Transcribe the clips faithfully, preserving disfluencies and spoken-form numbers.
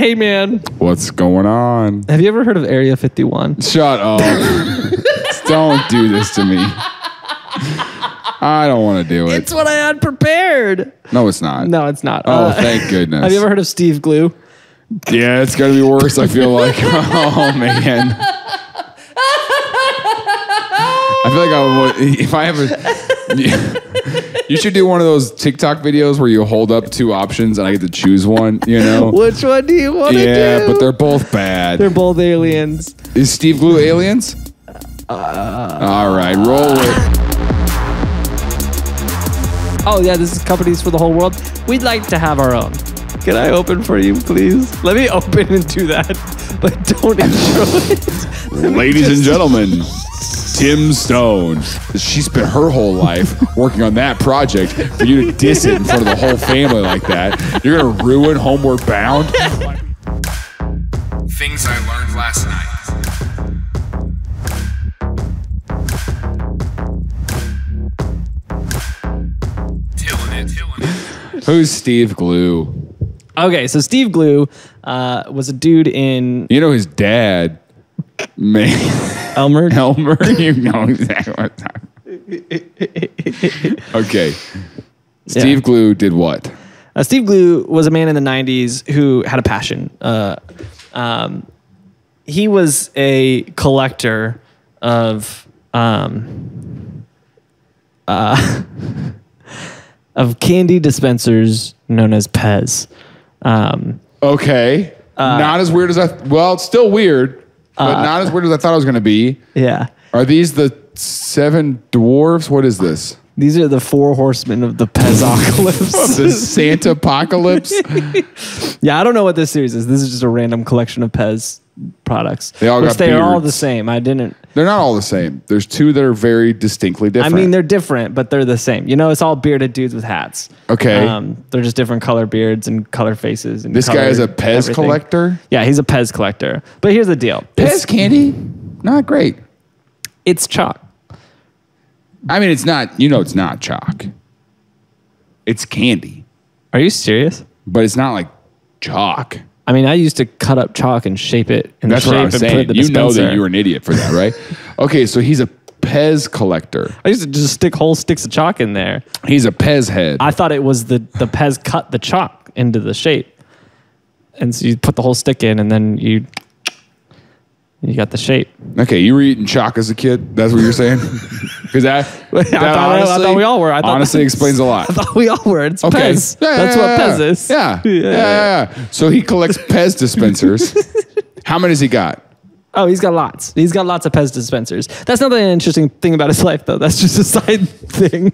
Hey, man. What's going on? Have you ever heard of Area fifty-one? Shut up. Don't do this to me. I don't want to do it. It's what I had prepared. No, it's not. No, it's not. Oh, uh, thank goodness. Have you ever heard of Steve Glew? Yeah, it's going to be worse, I feel like. Oh, man. I feel like I would, if I ever, you should do one of those TikTok videos where you hold up two options and I get to choose one, you know? Which one do you want to yeah, do? Yeah, but they're both bad. They're both aliens. Is Steve Glew aliens? Uh, All right, roll it. Oh, yeah, this is Companies for the Whole World. We'd like to have our own. Can I open for you, please? Let me open and do that, but don't intro it. Ladies just... and gentlemen. Tim Stone. She spent her whole life working on that project. For you to diss it in front of the whole family like that, you're going to ruin Homeward Bound? Things I Learned Last Night. Tillin' it, tillin' it. Who's Steve Glew? Okay, so Steve Glew uh, was a dude in... You know his dad... Man. Elmer? Elmer, you know exactly what time. Okay. Steve yeah. Glew did what? Uh, Steve Glew was a man in the nineties who had a passion. Uh, um, he was a collector of um, uh, of candy dispensers known as Pez. Um, okay. Uh, Not as weird as I... Th well, it's still weird. But uh, not as weird as I thought it was going to be. Yeah. Are these the seven dwarves? What is this? These are the four horsemen of the Pezocalypse. The Santa Apocalypse? Yeah, I don't know what this series is. This is just a random collection of Pez products. They all got They beards. Are all the same. I didn't... They're not all the same. There's two that are very distinctly different. I mean, they're different, but they're the same. You know, it's all bearded dudes with hats. Okay. Um, they're just different color beards and color faces. And this guy is a Pez everything. collector? Yeah, he's a Pez collector. But here's the deal. Pez it's, candy? Not great. It's chalk. I mean, it's not, you know, it's not chalk. It's candy. Are you serious? But it's not like chalk. I mean, I used to cut up chalk and shape it. And that's shape what I'm saying. You dispenser. Know that you were an idiot for that, right? Okay, so he's a Pez collector. I used to just stick whole sticks of chalk in there. He's a Pez head. I thought it was the, the Pez cut the chalk into the shape. And so you put the whole stick in and then you... You got the shape. Okay, you were eating chalk as a kid. That's what you're saying? Because that, that I, thought, honestly, I thought we all were. I honestly explains a lot. I thought we all were. It's okay. Pez. Yeah, that's yeah, what Pez is. Yeah. Yeah. Yeah, yeah, yeah. So he collects Pez dispensers. How many has he got? Oh, he's got lots. He's got lots of Pez dispensers. That's not the interesting thing about his life, though. That's just a side thing.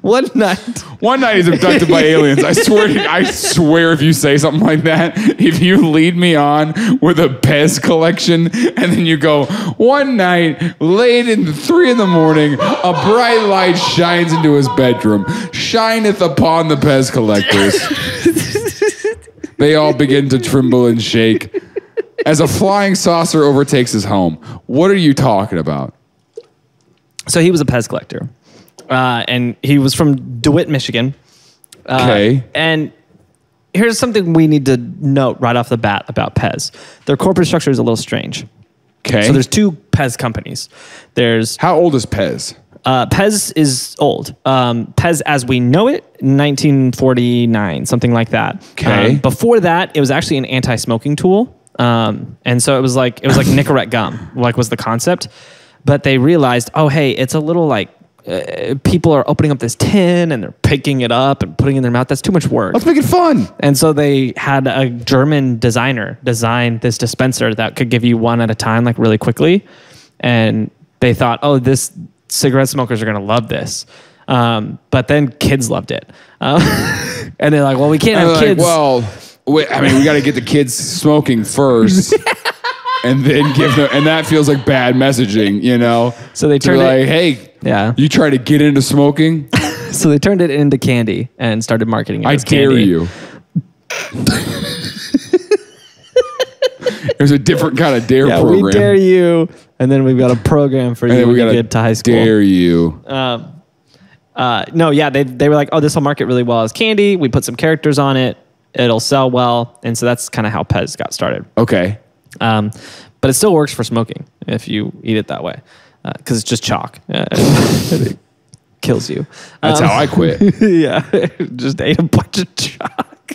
One night. One night he's abducted by aliens. I swear to you, I swear if you say something like that, if you lead me on with a Pez collection, and then you go, one night, late in three in the morning, a bright light shines into his bedroom, shineth upon the Pez collectors. They all begin to tremble and shake. As a flying saucer overtakes his home. What are you talking about? So he was a Pez collector. Uh, and he was from DeWitt, Michigan. Okay. Uh, and here's something we need to note right off the bat about Pez. Their corporate structure is a little strange. Okay. So there's two Pez companies. There's... How old is Pez? Uh, Pez is old. Um, Pez as we know it, nineteen forty-nine, something like that. Okay. Um, before that, it was actually an anti-smoking tool. Um, and so it was like, it was like Nicorette gum, like was the concept, but they realized, oh, hey, it's a little like, uh, people are opening up this tin and they're picking it up and putting it in their mouth. That's too much work. Let's make it fun. And so they had a German designer design this dispenser that could give you one at a time, like really quickly. And they thought, oh, this cigarette smokers are going to love this. Um, but then kids loved it. Um, and they're like, well, we can't have kids. Like, well, Wait, I mean, we got to get the kids smoking first, and then give them. And that feels like bad messaging, you know. So they turned like, it, "Hey, yeah, you try to get into smoking." So they turned it into candy and started marketing it. I as dare candy. You. There's a different kind of dare yeah, program. We dare you, and then we've got a program for and you. We got to get to high school. Dare you. Um, uh, no, yeah, they they were like, "Oh, this will market really well as candy." We put some characters on it. it'll sell well. And so that's kind of how Pez got started. Okay. Um, but it still works for smoking if you eat it that way, because uh, it's just chalk. It kills you. That's um, how I quit. Yeah, just ate a bunch of chalk.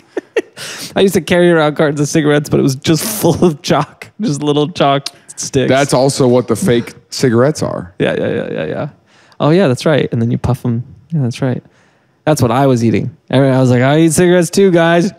I used to carry around cartons of cigarettes, but it was just full of chalk, just little chalk sticks. That's also what the fake cigarettes are. Yeah, yeah, yeah, yeah, yeah. Oh, yeah, that's right. And then you puff them. Yeah, that's right. That's what I was eating. I was like, I eat cigarettes too, guys.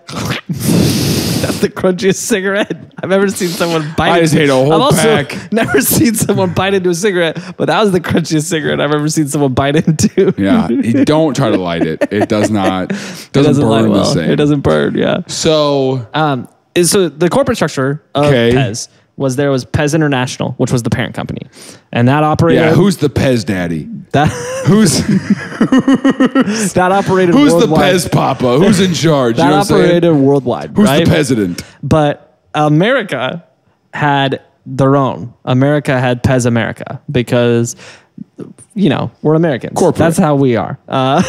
That's the crunchiest cigarette I've ever seen someone bite. I just ate a whole I've pack. I've never seen someone bite into a cigarette, but that was the crunchiest cigarette I've ever seen someone bite into. Yeah, you don't try to light it. It does not. Doesn't, it doesn't burn light well. The same. It doesn't burn. Yeah. So, um, so the corporate structure of okay. Pez was there was Pez International, which was the parent company, and that operated. Yeah, who's the Pez daddy? That who's that operated? Who's worldwide. The Pez Papa? Who's in charge? That you know what operated saying? Worldwide. Who's right? the president? But America had their own. America had Pez America because you know we're Americans. Corporate. That's how we are. Uh,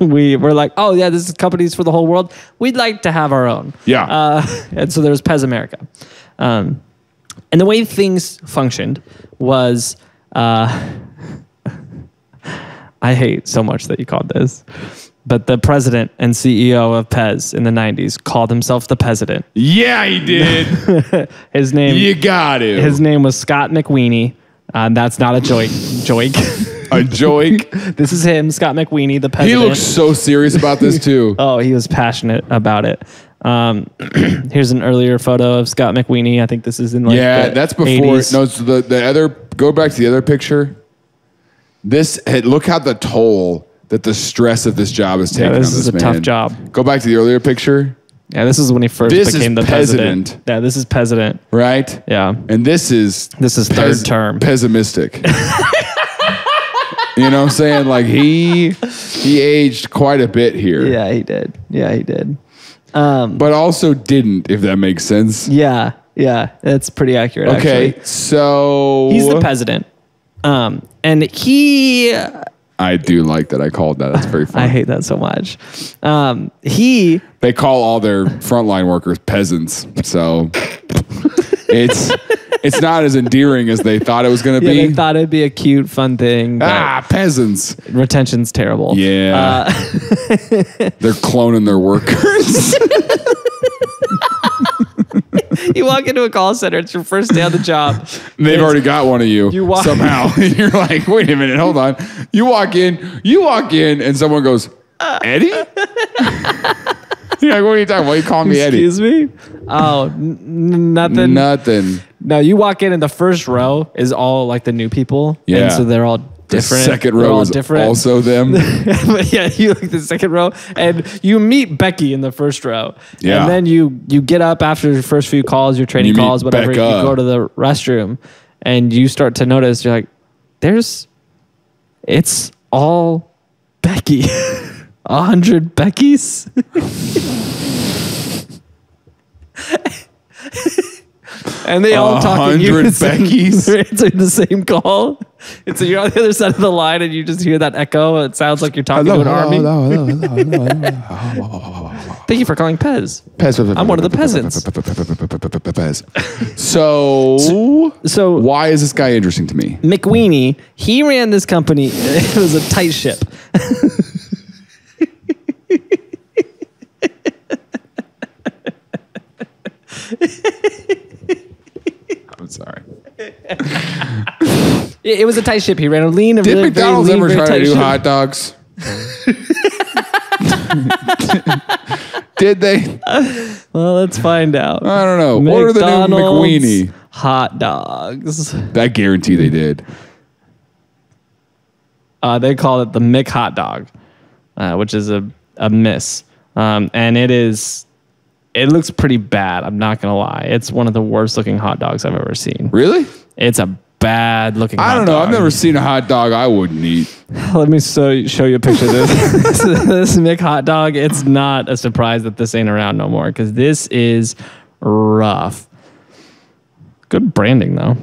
we were like, oh yeah, this is companies for the whole world. We'd like to have our own. Yeah. Uh, and so there's Pez America, um, and the way things functioned was. Uh, I hate so much that you called this, but the president and C E O of Pez in the nineties called himself the president. Yeah, he did. His name. You got it. His name was Scott McWhinnie. Um, that's not a joke. Joke. A joke. This is him, Scott McWhinnie, the president. He looks so serious about this too. Oh, he was passionate about it. Um, here's an earlier photo of Scott McWhinnie. I think this is in like yeah, the that's before. eighties. No, so the the other. Go back to the other picture. This look how the toll that the stress of this job is taking. Yeah, this on this is a man. Tough job. Go back to the earlier picture. Yeah, this is when he first this became is the president. president. Yeah, this is president. Right. Yeah, and this is this is third term. Pessimistic. You know what I'm saying? Like he he aged quite a bit here. Yeah, he did. Yeah, he did. Um, but also didn't, if that makes sense. Yeah, yeah, that's pretty accurate. Okay, actually. So he's the president. Um, and he, I do like that. I called that. That's very funny. I hate that so much. Um, he, they call all their frontline workers peasants. So it's, it's not as endearing as they thought it was going to yeah, be. They thought it'd be a cute, fun thing. Ah, peasants. Retention's terrible. Yeah. Uh, they're cloning their workers. You walk into a call center. It's your first day on the job. They've already got one of you, you walk somehow. You're like, wait a minute, hold on. You walk in, you walk in, and someone goes, Eddie? You're like, what are you talking about? Why you calling me Eddie? Excuse me? Oh, n nothing. Nothing. No, you walk in, and the first row is all like the new people. Yeah. And so they're all different. The second row is different. Also them. But yeah, you like the second row, and you meet Becky in the first row. Yeah. And then you you get up after your first few calls, your training you calls, whatever. Becca. You go to the restroom, and you start to notice you're like, "There's, it's all Becky, a hundred Beckys." And they all talk in unison. Beckys. They're answering the same call. And so you're on the other side of the line and you just hear that echo. It sounds like you're talking hello, to an army. Hello, hello, hello, hello, hello. Thank you for calling Pez. Pez. I'm one of the peasants. Pez. So, so, so why is this guy interesting to me? McWhinnie, he ran this company. It was a tight ship. I'm sorry. It was a tight ship. He ran a lean. A Did really, McDonald's very lean, ever try to do ship. Hot dogs? Did they? Well, let's find out. I don't know. McDonald's what are the new McWhinnie hot dogs? I guarantee they did. Uh, they call it the Mick hot dog, uh, which is a a miss, um, and it is. It looks pretty bad. I'm not going to lie. It's one of the worst looking hot dogs I've ever seen. Really? It's a bad looking hot dog. I don't know. I've never seen a hot dog I wouldn't eat. Let me so, show you a picture of this. this, this Mick hot dog. It's not a surprise that this ain't around no more because this is rough. Good branding though.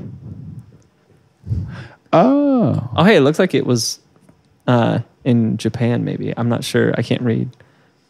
Oh. Oh, hey, it looks like it was uh, in Japan maybe. I'm not sure. I can't read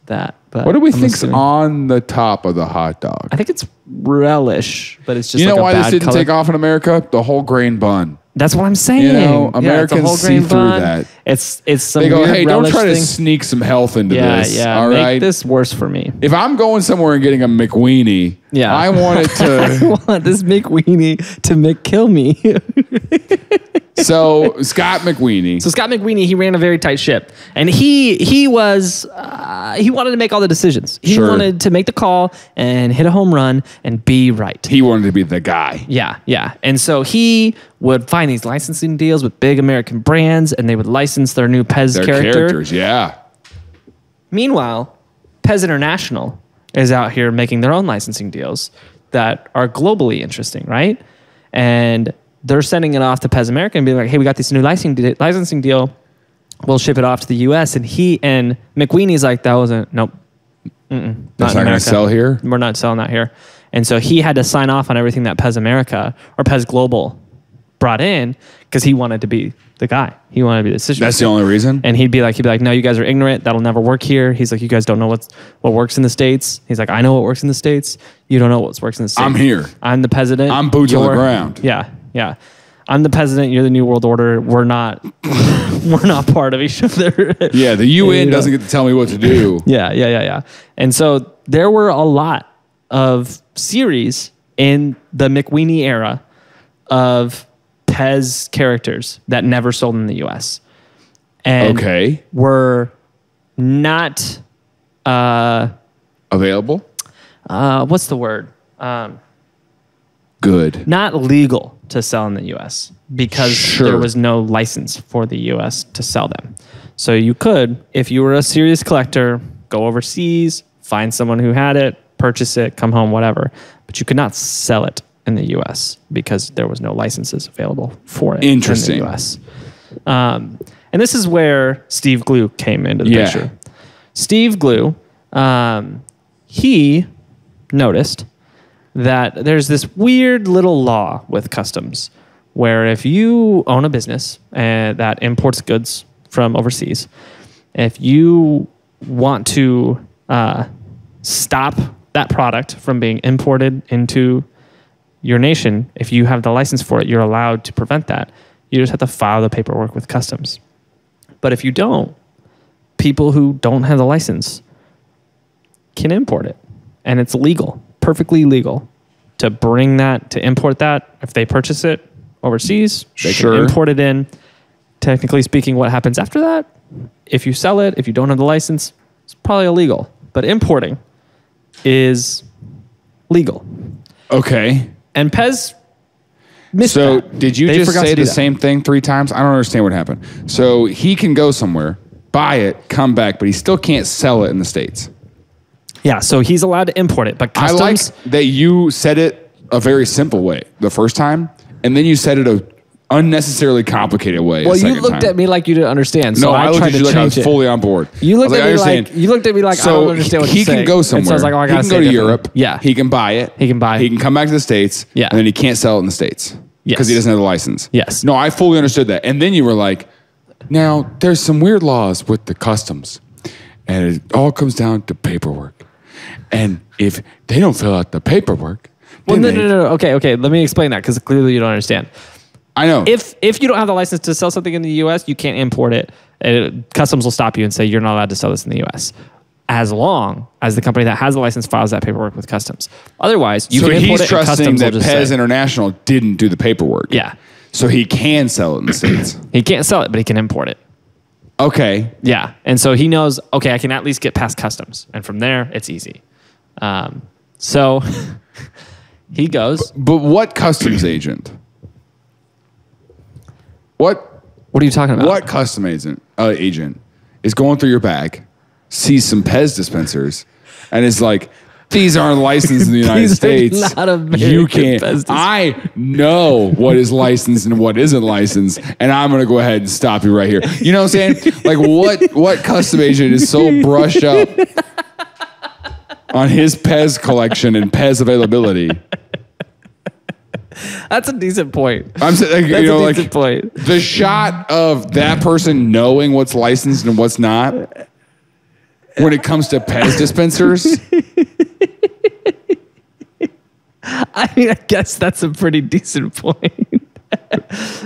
that. But what do we I'm think's assuming. on the top of the hot dog? I think it's relish, but it's just you like know a why bad this didn't color. take off in America? The whole grain bun. That's what I'm saying. You know, Americans yeah, see through bun. that. It's it's some they go, weird hey, don't try thing. to sneak some health into yeah, this. Yeah, all make right? this worse for me. If I'm going somewhere and getting a McWhinnie, yeah. I want it to. I want this McWhinnie to McKill me. So Scott McWhinnie. So Scott McWhinnie, he ran a very tight ship, and he he was uh, he wanted to make all the decisions. He sure. wanted to make the call and hit a home run and be right. He wanted to be the guy. Yeah, yeah. And so he would find these licensing deals with big American brands, and they would license their new Pez their character. characters. Yeah. Meanwhile, Pez International is out here making their own licensing deals that are globally interesting, right? And they're sending it off to Pez America and being like, hey, we got this new licensing deal. We'll ship it off to the U S. And he and McWhinnie's like, that wasn't, nope. Mm-mm, That's not going to sell here? We're not selling that here. And so he had to sign off on everything that Pez America or Pez Global brought in because he wanted to be the guy. He wanted to be the decision. That's the only reason? And he'd be like, he'd be like, no, you guys are ignorant. That'll never work here. He's like, you guys don't know what's, what works in the States. He's like, I know what works in the States. You don't know what works in the States. I'm here. I'm the president. I'm boots on the ground. Yeah. Yeah, I'm the president. You're the New World Order. We're not. We're not part of each other. Yeah, the U N you know? doesn't get to tell me what to do. yeah, yeah, yeah, yeah. And so there were a lot of series in the McWhinnie era of Pez characters that never sold in the U S and okay. were not uh, available. Uh, what's the word? Um, Good. Not legal to sell in the U S because sure. there was no license for the U S to sell them. So you could, if you were a serious collector, go overseas, find someone who had it, purchase it, come home, whatever. But you could not sell it in the U S because there was no licenses available for it Interesting. in the U S. Um, and this is where Steve Glew came into the yeah. picture. Steve Glew, um, he noticed that there's this weird little law with customs where if you own a business uh, that imports goods from overseas, if you want to uh, stop that product from being imported into your nation, if you have the license for it, you're allowed to prevent that. You just have to file the paperwork with customs. But if you don't, people who don't have the license can import it, and it's legal. Perfectly legal to bring that, to import that. If they purchase it overseas, they sure. can import it in. Technically speaking, what happens after that? If you sell it, if you don't have the license, it's probably illegal. But importing is legal. Okay. And Pez missed So that. did you they just say the same thing three times? I don't understand what happened. So he can go somewhere, buy it, come back, but he still can't sell it in the States. Yeah, so he's allowed to import it, but customs... I like that you said it a very simple way the first time, and then you said it a unnecessarily complicated way. Well, you looked time. at me like you didn't understand, so no, I, I looked tried at to you like I was it. fully on board. You looked, at, like, me like, you looked at me like so I don't understand what you're saying. So he can go somewhere. So I was like, oh, I gotta he can go to Europe. Yeah. He can buy it. He can buy it. He can come back to the States, yeah. and then he can't sell it in the States because yes. he doesn't have the license. Yes. No, I fully understood that. And then you were like, now, there's some weird laws with the customs, and it all comes down to paperwork. And if they don't fill out the paperwork, well, no, no, no, no. Okay, okay. Let me explain that because clearly you don't understand. I know. If if you don't have the license to sell something in the U S, you can't import it. it. Customs will stop you and say you're not allowed to sell this in the U S as long as the company that has the license files that paperwork with customs. Otherwise, you so can import it. So he's trusting that Pez say, International didn't do the paperwork. Yeah. So he can sell it in the States. He can't sell it, but he can import it. Okay. Yeah. And so he knows, okay, I can at least get past customs. And from there, it's easy. Um, so he goes. B but what customs agent? What? What are you talking about? What customs agent, uh, agent is going through your bag, sees some Pez dispensers, and is like, these aren't licensed in the United States. Not American you can't. I know what is licensed and what isn't licensed, and I'm going to go ahead and stop you right here. You know what I'm saying? Like, what, what custom agent is so brushed up on his Pez collection and Pez availability? That's a decent point. I'm saying, like, That's you know, a decent like, point. The shot of that person knowing what's licensed and what's not when it comes to Pez dispensers. I mean, I guess that's a pretty decent point.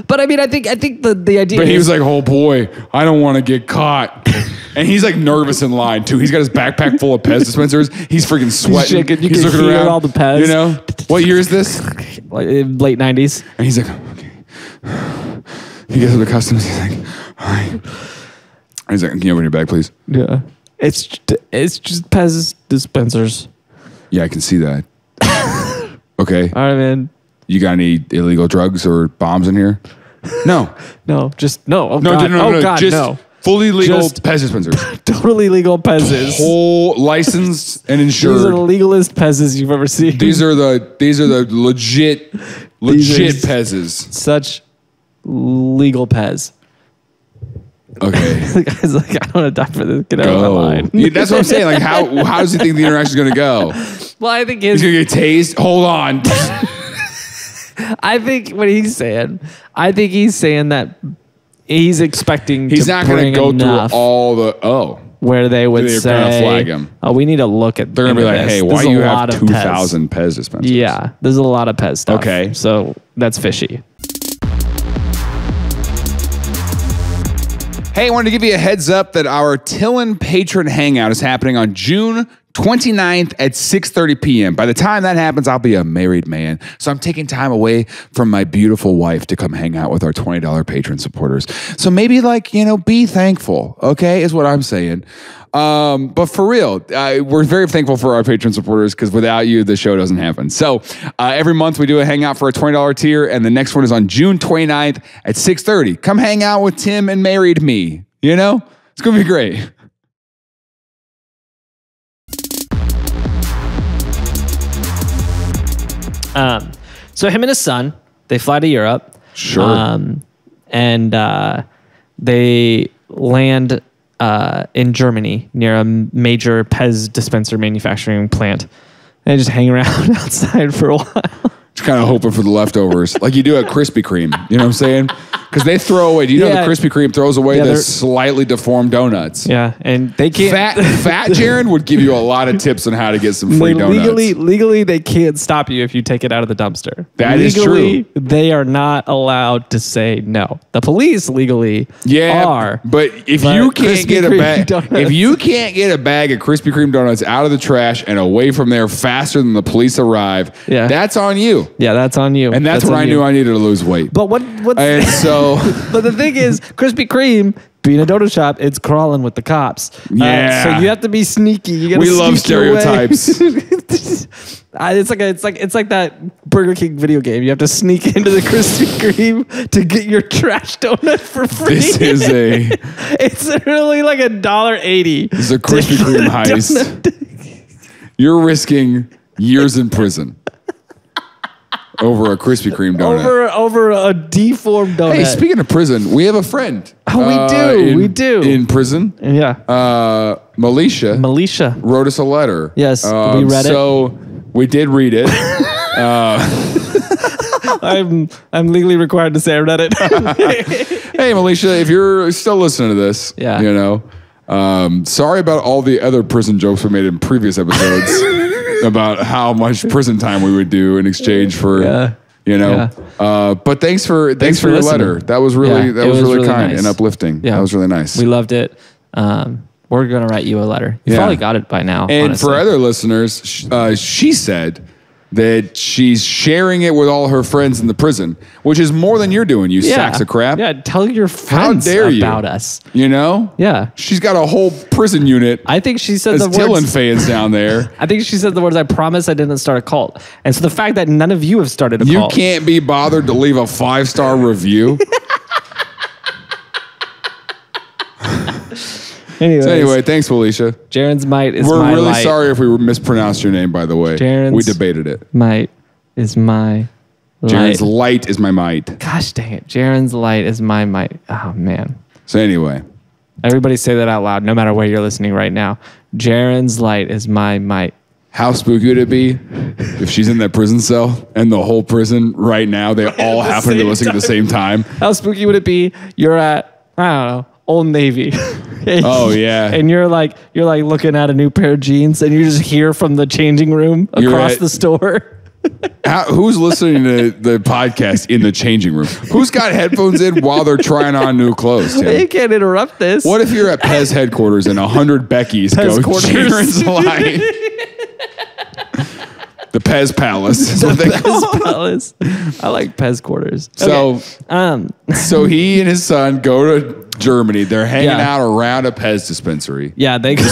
But I mean, I think I think the, the idea. But he was like, oh boy, I don't want to get caught. And he's like nervous in line too. He's got his backpack full of Pez dispensers. He's freaking sweating. He's, you he's can looking hear around. All the Pez. You know, what year is this? Late nineties. And he's like, okay. He gets to the customs. He's like, all right. And he's like, can you open your bag, please? Yeah. It's it's just Pez dispensers. Yeah, I can see that. Okay. All right, man. You got any illegal drugs or bombs in here? No. no, just no. Oh, no, God. No, no, no, oh, God, just no. Fully legal just Pez dispensers. Totally legal Pez's. Whole licensed and insured. These are the legalist Pez's you've ever seen. These are the these are the legit legit Pez's. Such legal Pez. Okay. The guy's like, I don't want to die for this. Get out go. Of my line. Yeah, that's what I'm saying. Like, how how does he think the interaction's going to go? Well, I think his, he's going to get tased. Hold on. I think what he's saying, I think he's saying that he's expecting he's to not going to go through all the oh where they would say gonna flag him. Oh, we need to look at. They're going to be like, this. Hey, why do you have two thousand Pez dispensers? Yeah, there's a lot of Pez stuff. Okay, so that's fishy. Hey, I wanted to give you a heads up that our Tillin Patron Hangout is happening on June twenty-ninth at six thirty p m By the time that happens, I'll be a married man. So I'm taking time away from my beautiful wife to come hang out with our twenty dollar patron supporters. So maybe like, you know, be thankful, okay, is what I'm saying. Um, but for real, uh, we're very thankful for our patron supporters because without you, the show doesn't happen. So uh, every month we do a hangout for a twenty dollar tier, and the next one is on June twenty-ninth at six thirty. Come hang out with Tim and married me, you know? It's going to be great. Um, so him and his son, they fly to Europe. Sure. Um, and uh, they land uh, in Germany near a major Pez dispenser manufacturing plant. And they just hang around outside for a while. Just kind of hoping for the leftovers. Like you do at Krispy Kreme. You know what I'm saying? Because they throw away. Do you yeah. know the Krispy Kreme throws away yeah, the slightly deformed donuts? Yeah, and they can't. Fat, fat Jaron would give you a lot of tips on how to get some free donuts. Legally, legally, they can't stop you if you take it out of the dumpster. That legally, is true. They are not allowed to say no. The police legally yeah, are. But if but you can't Krispy get a bag, if you can't get a bag of Krispy Kreme donuts out of the trash and away from there faster than the police arrive, yeah. that's on you. Yeah, that's on you. And that's, that's when I you. knew I needed to lose weight. But what? What's and so. But the thing is, Krispy Kreme, being a donut shop, it's crawling with the cops. Yeah. Uh, so you have to be sneaky. You gotta we sneak love stereotypes. it's like a, it's like it's like that Burger King video game. You have to sneak into the Krispy Kreme to get your trash donut for free. This is a. It's really like a dollar eighty. This is a Krispy Kreme heist. You're risking years in prison. Over a Krispy Kreme donut. Over, over a deformed donut. Hey, speaking of prison, we have a friend. Oh, we uh, do. In, we do. In prison. Yeah. Uh, Militia. Militia. Wrote us a letter. Yes, um, we read so it. So we did read it. uh, I'm, I'm legally required to say I read it. Hey, Militia, if you're still listening to this, yeah. you know, um, sorry about all the other prison jokes we made in previous episodes. About how much prison time we would do in exchange for, yeah. you know. Yeah. Uh, but thanks for thanks, thanks for, for your listening. letter. That was really yeah, that was, was really, really kind nice. and uplifting. Yeah. That was really nice. We loved it. Um, we're gonna write you a letter. You yeah. probably got it by now. And honestly. For other listeners, sh uh, she said that she's sharing it with all her friends in the prison, which is more than you're doing, you yeah. sacks of crap. Yeah, tell your friends How dare about you? us. You know? Yeah. She's got a whole prison unit. I think she said the words. Tillin fans down there. I think she said the words, I promise I didn't start a cult. And so the fact that none of you have started a you cult. You can't be bothered to leave a five-star review. Anyways, so anyway, thanks, Alicia. Jaron's might is We're my really light. sorry if we mispronounced your name, by the way. Jaron's we debated it. Might is my light. Jaron's light is my might. Gosh dang it. Jaron's light is my might. Oh, man. So anyway. Everybody say that out loud, no matter where you're listening right now. Jaron's light is my might. How spooky would it be if she's in that prison cell and the whole prison right now, they all happen to listen time. at the same time? How spooky would it be? You're at, I don't know. Old Navy. And, oh yeah. And you're like you're like looking at a new pair of jeans, and you just hear from the changing room across at, the store. How, who's listening to the podcast in the changing room? Who's got headphones in while they're trying on new clothes? Tim? They can't interrupt this. What if you're at Pez headquarters and a hundred Beckys Pez go Jaron's line? The Pez Palace. The Pez call. Palace. I like Pez quarters. So, okay. um, so he and his son go to Germany. They're hanging yeah. out around a Pez dispensary. Yeah, they. Go a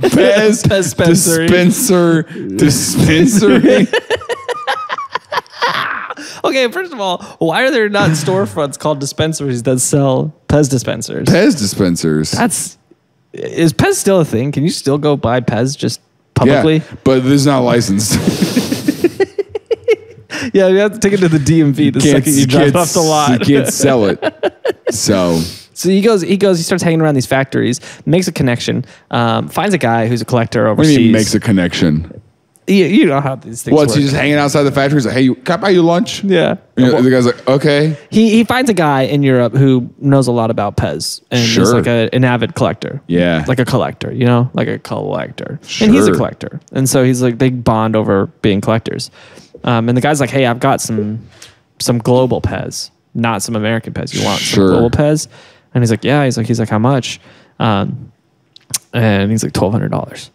Pez, Pez dispensary. Dispenser dispensary. Okay, first of all, why are there not storefronts called dispensaries that sell Pez dispensers? Pez dispensers. That's. Is Pez still a thing? Can you still go buy Pez just publicly? Yeah, but this is not licensed. Yeah, you have to take it to the D M V the second you drive off the lot. You can't sell it. So so he goes, he goes, he starts hanging around these factories, makes a connection, um, finds a guy who's a collector overseas. What do you mean makes a connection? You, you know how these things well, work. Well, so he's just hanging outside the factory. He's like, hey, you, can I buy you lunch? Yeah. You know, well, the guy's like, okay. He he finds a guy in Europe who knows a lot about Pez. And sure. he's like a, an avid collector. Yeah. Like a collector, you know? Like a collector. Sure. And he's a collector. And so he's like, they bond over being collectors. Um, and the guy's like, hey, I've got some some global Pez, not some American Pez. You want sure. some global Pez? And he's like, yeah. He's like, he's like, how much? Um, and he's like, twelve hundred dollars.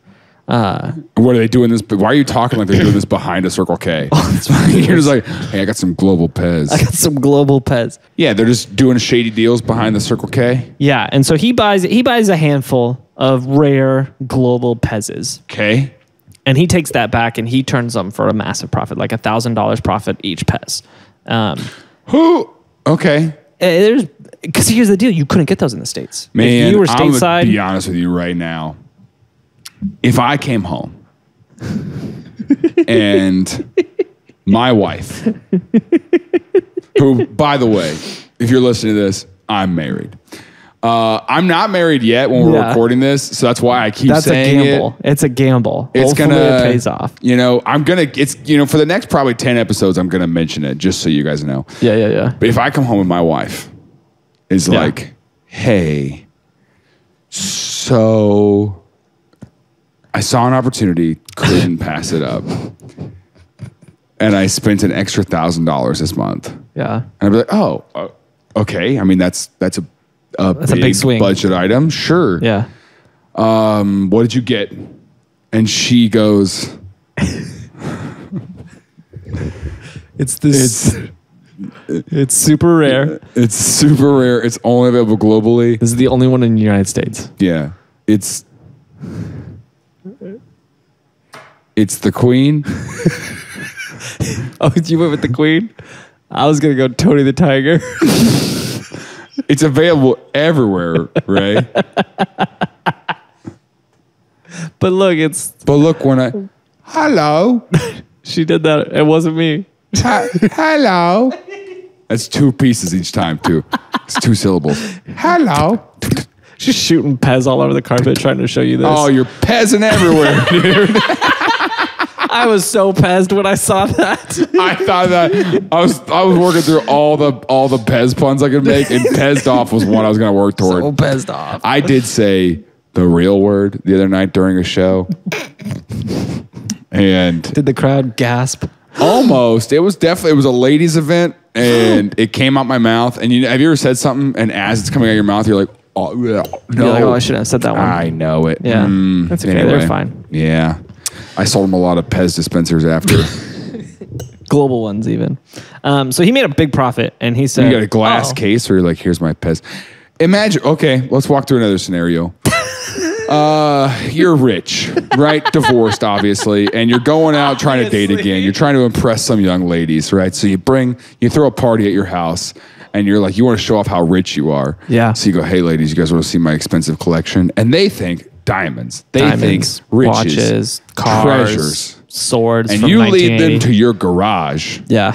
Uh, what are they doing this? Why are you talking like they're doing this behind a Circle K? You're just like, hey, I got some global Pez. I got some global Pez. Yeah, they're just doing shady deals behind the Circle K. Yeah, and so he buys he buys a handful of rare global Pezes. Okay. And he takes that back and he turns them for a massive profit, like a thousand dollars profit each Pez. Um, Who? Okay. There's because here's the deal: you couldn't get those in the States. Man, if you were stateside, I'm gonna be honest with you right now. If I came home and my wife, who, by the way, if you're listening to this, I'm married. Uh, I'm not married yet when we're yeah. recording this, so that's why I keep that's saying a gamble. It. It's a gamble. It's Hopefully gonna it pays off. You know, I'm gonna. It's you know, for the next probably ten episodes, I'm gonna mention it just so you guys know. Yeah, yeah, yeah. But if I come home and my wife is yeah. like, "Hey, so." I saw an opportunity, couldn't pass it up. And I spent an extra one thousand dollars this month. Yeah. And I'd be like, oh, uh, okay. I mean, that's that's a, a, that's big, a big swing. Budget item. Sure. Yeah. Um, what did you get? And she goes, it's this. It's, it's super rare. It's super rare. It's only available globally. This is the only one in the United States. Yeah. It's... It's the Queen. Oh, you went with the Queen? I was going to go Tony the Tiger. It's available everywhere, Ray. But look, it's... But look, when I... Hello. She did that. It wasn't me. Hi, hello. That's two pieces each time, too. It's two syllables. Hello. She's shooting Pez all over the carpet trying to show you this. Oh, you're Pezzing everywhere, dude. I was so Pezzed when I saw that. I thought that I was I was working through all the all the Pez puns I could make, and Pezzed off was one I was gonna work toward. So Pezzed off. I did say the real word the other night during a show. And did the crowd gasp? Almost. It was definitely it was a ladies' event, and it came out my mouth. And you have you ever said something and as it's coming out of your mouth, you're like, oh no. Like, oh, I shouldn't have said that one. I know it. Yeah. Mm, that's okay. Anyway. They're fine. Yeah. I sold him a lot of Pez dispensers after. Global ones even. Um, so he made a big profit and he said... You got a glass oh. case or like, here's my Pez. Imagine... Okay, let's walk through another scenario. uh, you're rich, right? Divorced, obviously. And you're going out obviously. trying to date again. You're trying to impress some young ladies, right? So you bring... You throw a party at your house and you're like, you want to show off how rich you are. Yeah. So you go, hey, ladies, you guys want to see my expensive collection? And they think... Diamonds. They Diamonds, think riches, watches, cars, treasures, swords. And from you lead them to your garage. Yeah.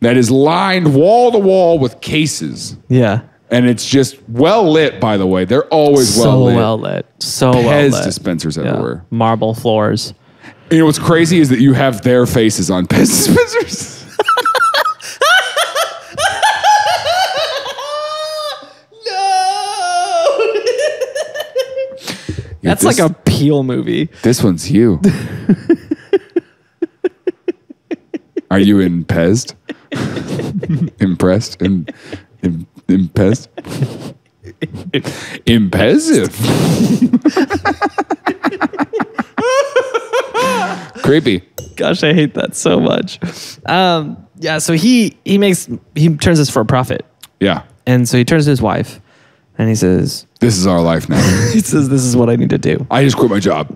That is lined wall to wall with cases. Yeah. And it's just well lit, by the way. They're always well so lit. So well lit. So Pez well lit. Dispensers everywhere. Yeah. Marble floors. You know what's crazy is that you have their faces on Pez dispensers. That's this, like a Peel movie. This one's you. Are you impezed? Impressed? Im, im, impezed? Impesive. Creepy. Gosh, I hate that so much. Um, yeah, so he he makes he turns this for a profit. Yeah. And so he turns to his wife and he says, "This is our life now." He says, "This is what I need to do. I just quit my job."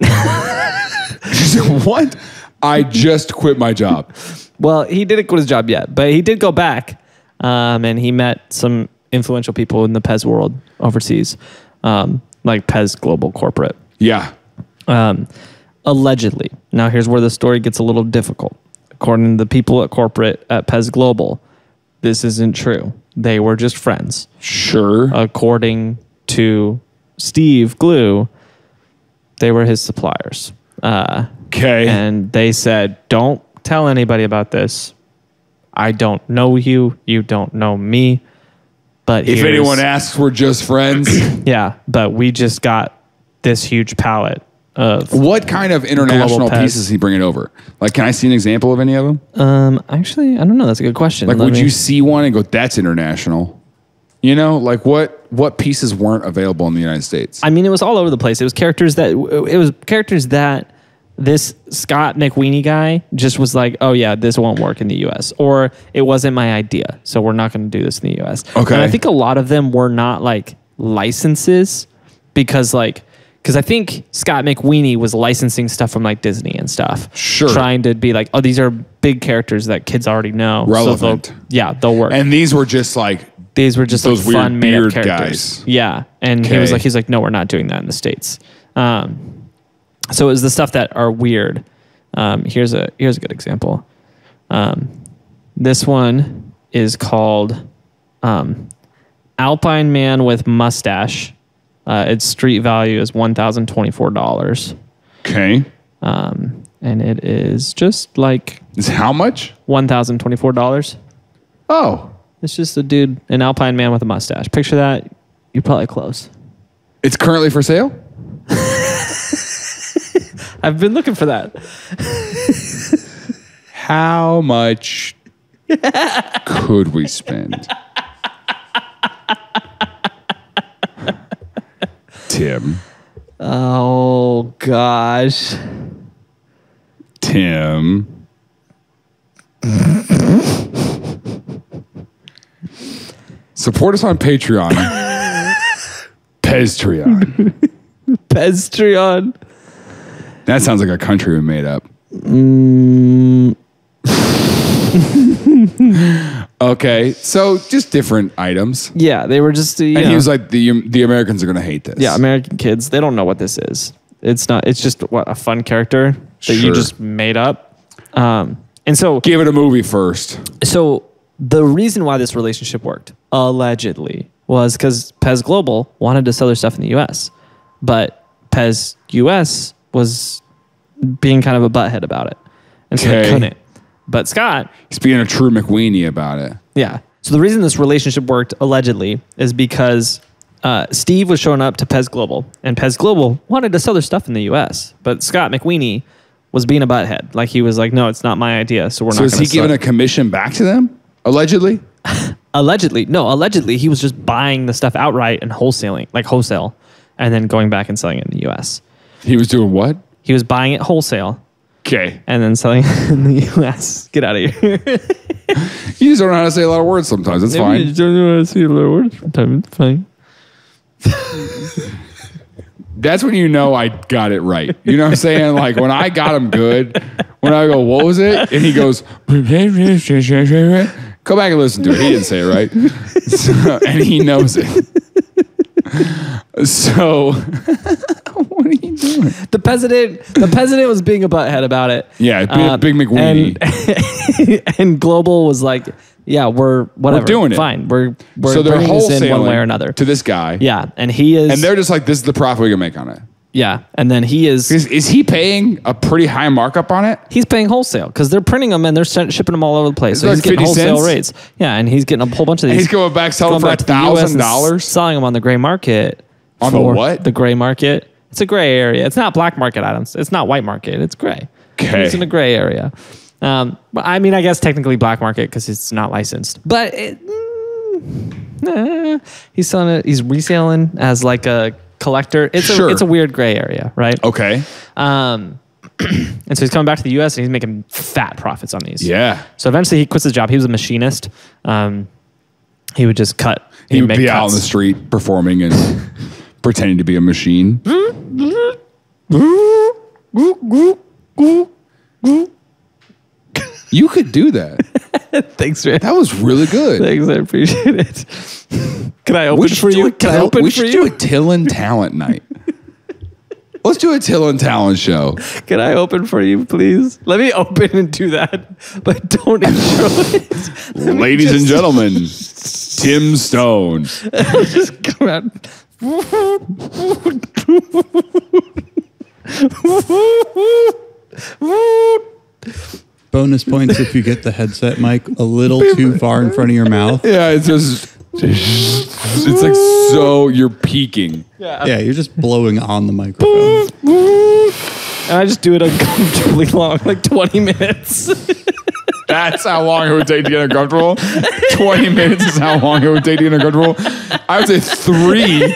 She said, "What? I just quit my job." Well, he didn't quit his job yet, but he did go back. Um, and he met some influential people in the Pez world overseas, um, like Pez Global Corporate. Yeah. Um, allegedly. Now, here's where the story gets a little difficult. According to the people at corporate at Pez Global, this isn't true. They were just friends. Sure. According to Steve Glew, they were his suppliers. Uh, okay. And they said, "Don't tell anybody about this. I don't know you. You don't know me. But if anyone asks, we're just friends." Yeah, but we just got this huge pallet of what kind of international pieces is he bringing over? Like, can I see an example of any of them? Um, actually, I don't know. That's a good question. Like, Let would me... you see one and go, "That's international"? You know, like what what pieces weren't available in the United States? I mean, it was all over the place. It was characters that it was characters that this Scott McWhinnie guy just was like, "Oh yeah, this won't work in the U S" Or, "It wasn't my idea, so we're not going to do this in the U S" Okay. And I think a lot of them were not like licenses because like, because I think Scott McWhinnie was licensing stuff from like Disney and stuff. Sure. Trying to be like, "Oh, these are big characters that kids already know. Relevant." So they'll, yeah, they'll work. And these were just like, these were just those like fun made-up characters. Guys. Yeah. And okay. he was like, he's like, "No, we're not doing that in the States." Um, So it was the stuff that are weird. Um, here's a here's a good example. Um, this one is called um, Alpine Man with Mustache. Uh, its street value is one thousand twenty-four dollars. Okay. Um, and it is just like... It's how much? one thousand twenty-four dollars. Oh. It's just a dude, an Alpine Man with a mustache. Picture that. You're probably close. It's currently for sale? I've been looking for that. How much could we spend? Tim. Oh, gosh. Tim. Support us on Patreon. Peztreon. Peztreon. That sounds like a country we made up. Mm. Okay, so just different items. Yeah, they were just. You and know. He was like, the the Americans are gonna hate this. Yeah, American kids, they don't know what this is. It's not. It's just what a fun character that sure. you just made up. Um, and so give it a movie first. So the reason why this relationship worked allegedly was because Pez Global wanted to sell their stuff in the U S, but Pez U S was being kind of a butthead about it. And so okay. they couldn't. But Scott... He's being a true McWhinnie about it. Yeah. So the reason this relationship worked, allegedly, is because uh, Steve was showing up to Pez Global. And Pez Global wanted to sell their stuff in the U S. But Scott McWhinnie was being a butthead. Like, he was like, "No, it's not my idea, so we're so not going to So is he giving a commission back to them? Allegedly? Allegedly. No, allegedly, he was just buying the stuff outright and wholesaling, like wholesale, and then going back and selling it in the U S He was doing what? He was buying it wholesale. Okay. And then selling it in the U S Get out of here. You just don't know how to say a lot of words sometimes. It's Maybe fine. You just don't know how to say a lot of words sometimes. It's fine. That's when you know I got it right. You know what I'm saying? Like, when I got him good, when I go, "What was it?" And he goes, "Go back and listen to it. He didn't say it right." So, and he knows it. So, what are you doing? The president, the president was being a butthead about it. Yeah, big, uh, big McWhinnie. And, and Global was like, "Yeah, we're whatever. We're doing it. Fine. We're we're so bringing this in one way or another to this guy." Yeah, and he is, and they're just like, "This is the profit we can make on it." Yeah, and then he is. Is, is he paying a pretty high markup on it? He's paying wholesale because they're printing them and they're shipping them all over the place. It's so like he's getting wholesale cents? rates. Yeah, and he's getting a whole bunch of these. And he's going back selling going for a thousand dollars, selling them on the gray market. On for the what? The gray market It's a gray area. It's not black market items. It's not white market. It's gray. Okay. It's in a gray area. Um, but I mean, I guess technically black market because it's not licensed. But it, nah, he's selling it. He's reselling as like a collector. It's sure. a it's a weird gray area, right? Okay. Um, and so he's coming back to the U S and he's making fat profits on these. Yeah. So eventually he quits his job. He was a machinist. Um, he would just cut. He would be cuts. out on the street performing and pretending to be a machine. You could do that. Thanks, man. That was really good. Thanks, I appreciate it. Can I open for you? Can I open for you? We should do a Till and Talent night. Let's do a Till and Talent show. Can I open for you, please? Let me open and do that, but don't intro it. Ladies just... and gentlemen, Tim Stone. Just come out. Bonus points if you get the headset mic a little too far in front of your mouth. Yeah, it's just... It's like so you're peaking. Yeah, yeah, you're just blowing on the microphone. And I just do it uncomfortably long, like twenty minutes. That's how long it would take to get uncomfortable? twenty minutes is how long it would take to get uncomfortable? I would say three.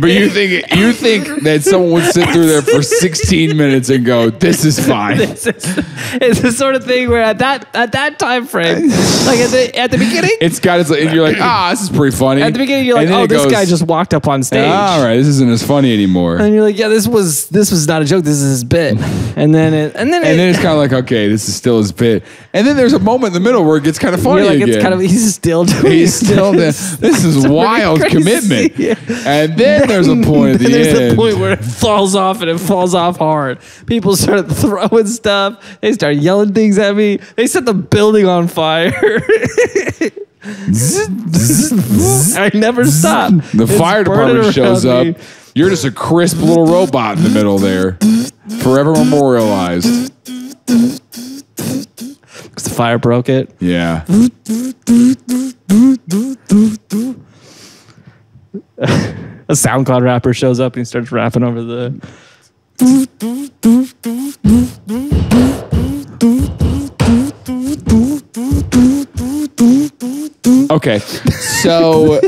But you think you think that someone would sit through there for sixteen minutes and go, this is fine. This is, it's the sort of thing where at that at that time frame, like at the, at the beginning. It's got it's like, and you're like, ah, this is pretty funny. At the beginning, you're like, oh, this goes, guy just walked up on stage. All right, this isn't as funny anymore. And you're like, yeah, this was this was not a joke. This is his bit. And then it, and then it, and then it's kind of like, okay, this is still his bit. And then there's a moment in the middle where it gets kind of funny like, again. It's kind of, he's still doing He's still doing this. This is wild commitment. Yeah. And then there's a point at the there's end. There's a point where it falls off, and it falls off hard. People start throwing stuff. They start yelling things at me. They set the building on fire. I never stop. The it's fire department shows up. Me. You're just a crisp little robot in the middle there. Forever memorialized. Because the fire broke it. Yeah. A SoundCloud rapper shows up and he starts rapping over the. Okay, so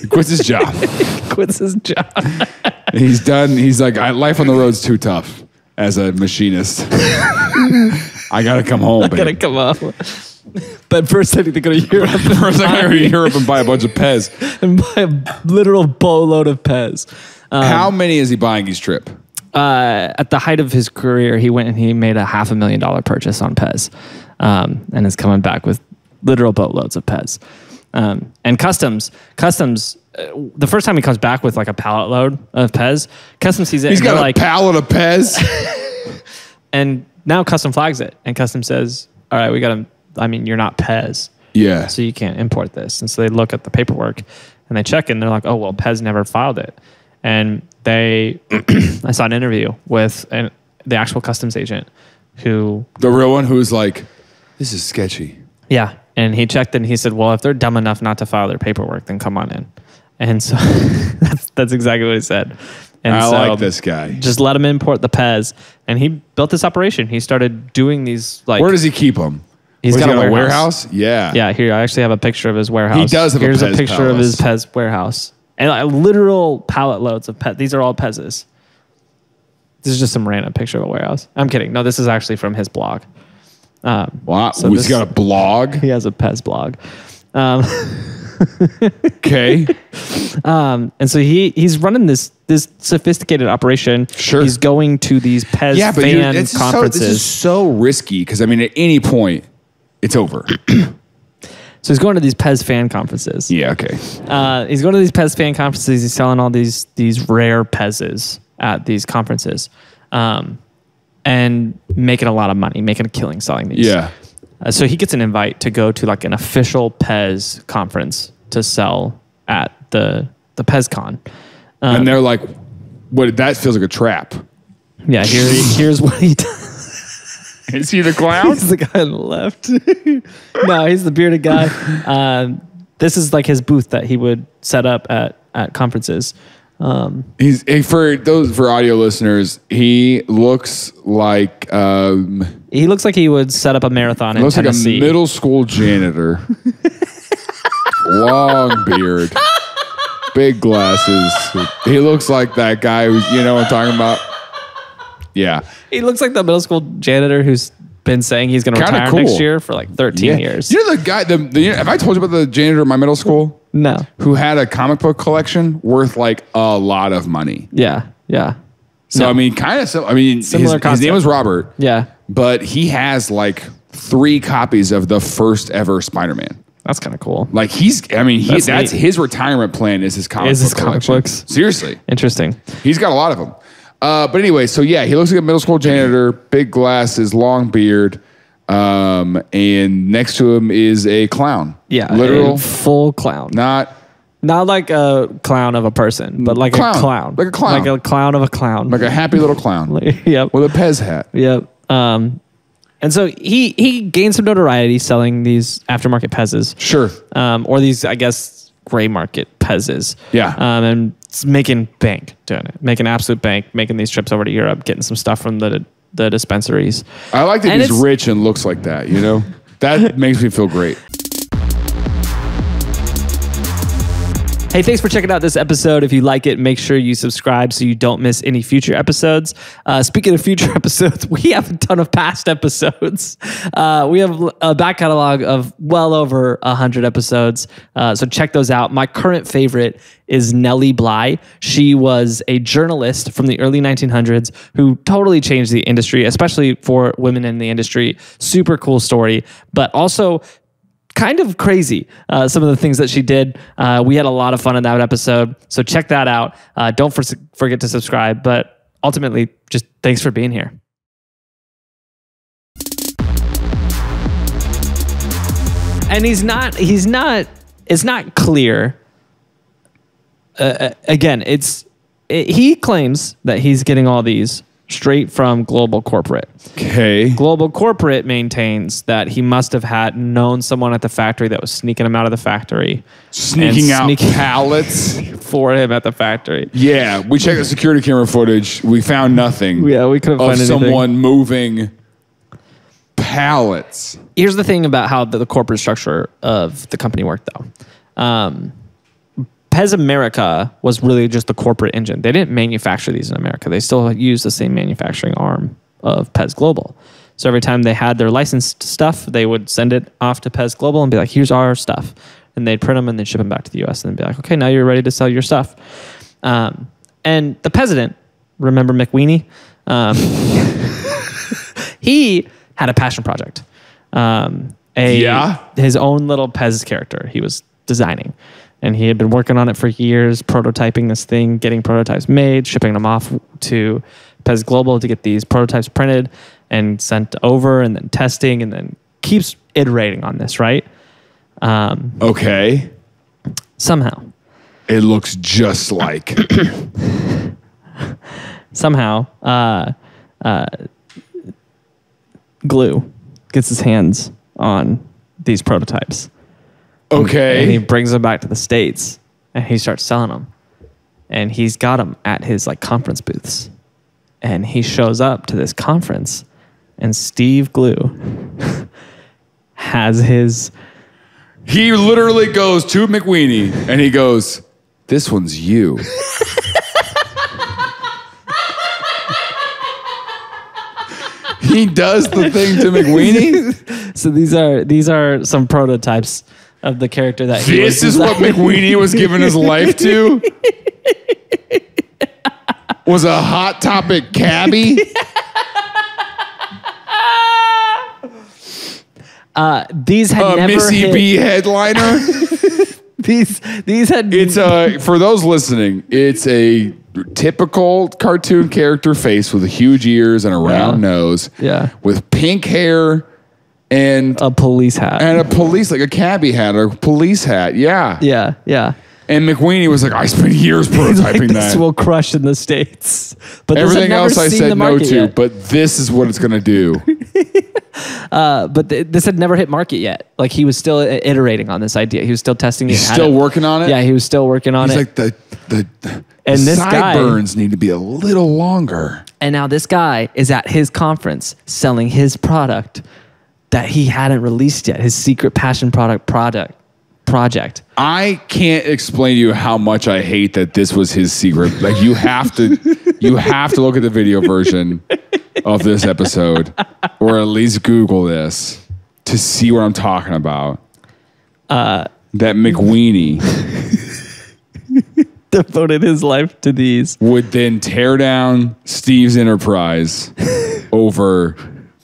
he quits his job. He quits his job. He's done. He's like, I, life on the road's too tough as a machinist. I gotta come home. I babe. gotta come home. But first I need to go to Europe. First I gotta go to Europe and buy a bunch of Pez. And buy a literal boatload of Pez. Um, How many is he buying each trip? Uh, at the height of his career, he went and he made a half a million dollar purchase on Pez. Um, and is coming back with literal boatloads of Pez. Um, and customs, customs, uh, the first time he comes back with like a pallet load of Pez, customs sees it. He's and got a like, pallet of Pez. And now custom flags it. And custom says, all right, we got him. I mean, you're not Pez. Yeah. So you can't import this. And so they look at the paperwork and they check it and they're like, oh, well, Pez never filed it. And they, I saw an interview with an, the actual customs agent who. The real one who was like, this is sketchy. Yeah. And he checked and he said, well, if they're dumb enough not to file their paperwork, then come on in. And so that's, that's exactly what he said. And I so, like this guy. Just let him import the Pez. And he built this operation. He started doing these like. Where does he keep them? He's got, he got a warehouse. warehouse? Yeah. Yeah, here, I actually have a picture of his warehouse. He does have Here's a Pez Here's a picture palace. of his Pez warehouse. And like, literal pallet loads of Pez. These are all Pez's. This is just some random picture of a warehouse. I'm kidding. No, this is actually from his blog. Um, wow. So He's this, got a blog? He has a Pez blog. Um, okay. Um, and so he he's running this this sophisticated operation. Sure. He's going to these Pez yeah, fan conferences. So, this is so risky because, I mean, at any point... It's over. So he's going to these Pez fan conferences. Yeah, okay. Uh, he's going to these Pez fan conferences. He's selling all these these rare Pez's at these conferences, um, and making a lot of money, making a killing selling these. Yeah. Uh, so he gets an invite to go to like an official Pez conference to sell at the the PezCon. Um, and they're like, "What? That feels like a trap." Yeah. Here, here's what he does. Is he the clown? He's the guy on the left. No, he's the bearded guy. Um, this is like his booth that he would set up at at conferences. Um, he's for those for audio listeners. He looks like um, he looks like he would set up a marathon in looks Tennessee. Like a middle school janitor. Long beard, big glasses. He looks like that guy who's, you know what I'm talking about. Yeah, he looks like the middle school janitor who's been saying he's going to retire cool. next year for like thirteen yeah. years. You know the guy. The, the have I told you about the janitor at my middle school? No. Who had a comic book collection worth like a lot of money. Yeah, yeah. So, no. I mean, kind of, so, I mean, similar his, concept. His name was Robert. Yeah. But he has like three copies of the first ever Spider-Man. That's kind of cool. Like he's, I mean, he, that's, that's his retirement plan is his comic is book his collection. Comic books. Seriously. Interesting. He's got a lot of them. Uh, but anyway, so yeah, he looks like a middle school janitor, big glasses, long beard. Um, and next to him is a clown. Yeah. Literal. A full clown. Not. Not like a clown of a person, but like clown, a clown. Like a clown. Like a clown of a clown. Like a happy little clown. Like, yep. With a Pez hat. Yep. Um, and so he, he gained some notoriety selling these aftermarket Pezes. Sure. Um, or these, I guess, gray market Pezes. Yeah. Um, and it's making bank doing it. Making absolute bank, making these trips over to Europe, getting some stuff from the the dispensaries. I like that and he's rich and looks like that, you know? That makes me feel great. Hey, thanks for checking out this episode. If you like it, make sure you subscribe so you don't miss any future episodes. Uh, speaking of future episodes, we have a ton of past episodes. Uh, we have a back catalog of well over one hundred episodes, uh, so check those out. My current favorite is Nellie Bly. She was a journalist from the early nineteen hundreds who totally changed the industry, especially for women in the industry. Super cool story, but also kind of crazy, uh, some of the things that she did. Uh, we had a lot of fun in that episode, so check that out. Uh, don't for forget to subscribe, but ultimately, just thanks for being here. And he's not, he's not, it's not clear. Uh, again, it's, it, he claims that he's getting all these straight from Global Corporate. Okay. Global Corporate maintains that he must have had known someone at the factory that was sneaking him out of the factory. Sneaking out sneaking pallets? For him at the factory. Yeah. We checked the security camera footage. We found nothing. Yeah, we couldn't find anything. Of someone moving pallets. Here's the thing about how the, the corporate structure of the company worked, though. Um... Pez America was really just the corporate engine. They didn't manufacture these in America. They still used the same manufacturing arm of Pez Global. So every time they had their licensed stuff, they would send it off to Pez Global and be like, here's our stuff. And they'd print them and then ship them back to the U S and then be like, okay, now you're ready to sell your stuff. Um, and the president, remember McWhinnie? Um, he had a passion project. Um, a, yeah. His own little Pez character he was designing. And he had been working on it for years, prototyping this thing, getting prototypes made, shipping them off to Pez Global to get these prototypes printed and sent over, and then testing, and then keeps iterating on this, right? Um, okay. Somehow. It looks just like. Somehow, uh, uh, Glue gets his hands on these prototypes. Okay. And he brings them back to the States and he starts selling them. And he's got them at his like conference booths. And he shows up to this conference and Steve Glew has his... He literally goes to McWhinnie and he goes, this one's you. He does the thing to McWhinnie. So these are, these are some prototypes of the character that he was designing. This is what McWhinnie was giving his life to? Was a Hot Topic cabbie? uh, these had uh, never Missy hit. B headliner? these these had. It's a, for those listening, it's a typical cartoon character face with huge ears and a round yeah. nose. Yeah. With pink hair. And a police hat. And a police, like a cabbie hat or a police hat. Yeah. Yeah. Yeah. And McWhinnie was like, I spent years prototyping like, this that. will crush in the States. But everything else I said no to, yet. But this is what it's going to do. uh, but th this had never hit market yet. Like he was still iterating on this idea. He was still testing it. He's still it. working on it? Yeah, he was still working on He's it. He's like, the The, the and this sideburns guy, need to be a little longer. And now this guy is at his conference selling his product that he hadn't released yet, his secret passion product product project. I can't explain to you how much I hate that this was his secret. Like you have to, you have to look at the video version of this episode, or at least Google this to see what I'm talking about. Uh, that McWhinnie devoted his life to these. Would then tear down Steve's enterprise over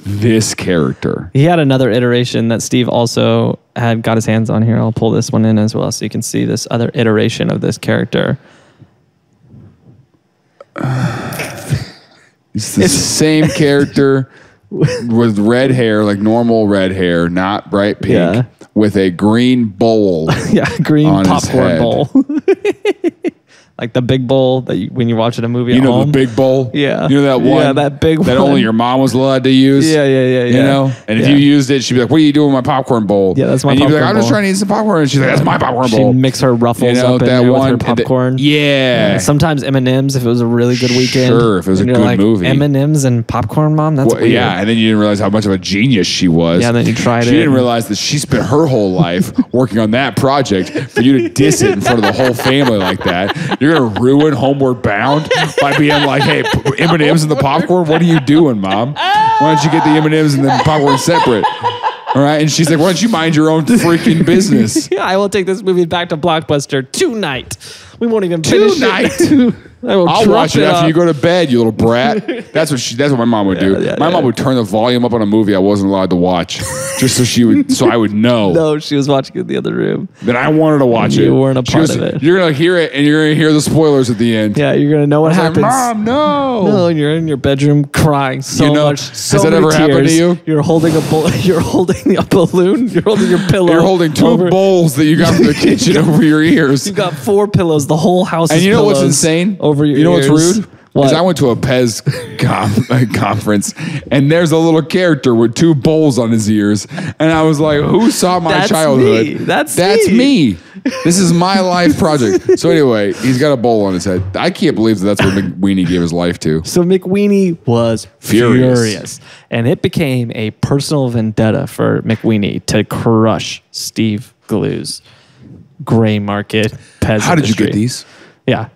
this character. He had another iteration that Steve also had got his hands on here. I'll pull this one in as well so you can see this other iteration of this character. Uh, it's the it's, same character with red hair, like normal red hair, not bright pink, yeah. with a green bowl. yeah, green on popcorn bowl. Like the big bowl that you, when you're watching a movie, you at know home. The big bowl. Yeah, you know that one. Yeah, that big that one. only your mom was allowed to use. Yeah, yeah, yeah, yeah. You know, and if yeah. you used it, she'd be like, "What are you doing with my popcorn bowl?" Yeah, that's my. And popcorn you'd be like, "I'm bowl. just trying to eat some popcorn." And she's like, "That's my popcorn she'd bowl." She'd mix her Ruffles you know, up that in there one, with her popcorn. The, yeah. yeah. Sometimes M and M's if it was a really good weekend. Sure, if it was a good like, movie. M and M's and popcorn, mom. That's well, weird. Yeah, and then you didn't realize how much of a genius she was. Yeah, and then you tried she it. She didn't realize that she spent her whole life working on that project. For you to diss it in front of the whole family like that. You're You're gonna ruin Homeward Bound by being like, "Hey, M and M's and the popcorn. What are you doing, mom? Why don't you get the M and M's and the popcorn separate?" All right, and she's like, "Why don't you mind your own freaking business?" Yeah, I will take this movie back to Blockbuster tonight. We won't even finish tonight. It. I will I'll watch it, it after you go to bed, you little brat. That's what she. That's what my mom would do. Yeah, yeah, my yeah. mom would turn the volume up on a movie I wasn't allowed to watch, just so she would, so I would know. No, she was watching it in the other room. Then I wanted to watch you it. You weren't a part was, of it. You're gonna hear it, and you're gonna hear the spoilers at the end. Yeah, you're gonna know what happens. Like, mom, no, no, and you're in your bedroom crying so you know, much. So has that ever tears. happened to you? You're holding a bull. You're holding a balloon. You're holding your pillow. You're holding two over. bowls that you got from the kitchen over your ears. You got four pillows. The whole house. And you know what's insane? Over your you know ears. What's rude? Because what? I went to a Pez com conference, and there's a little character with two bowls on his ears, and I was like, "Who saw my That's childhood? Me. That's That's me. me. This is my life project." So anyway, he's got a bowl on his head. I can't believe that that's what McWhinnie gave his life to. So McWhinnie was furious. furious. And it became a personal vendetta for McWhinnie to crush Steve Glew's gray market Pez How industry. Did you get these? Yeah.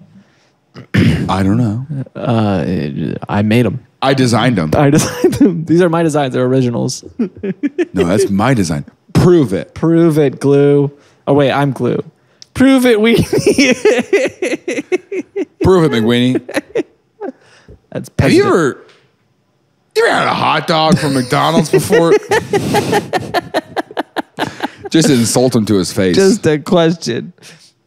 I don't know. Uh, I made them. I designed them. I designed them. These are my designs. They're originals. No, that's my design. Prove it. Prove it, Glue. Oh, wait, I'm Glue. Prove it, Weenie. Prove it, McWhinnie. That's Have you ever, you ever had a hot dog from McDonald's before? Just insult him to his face. Just a question.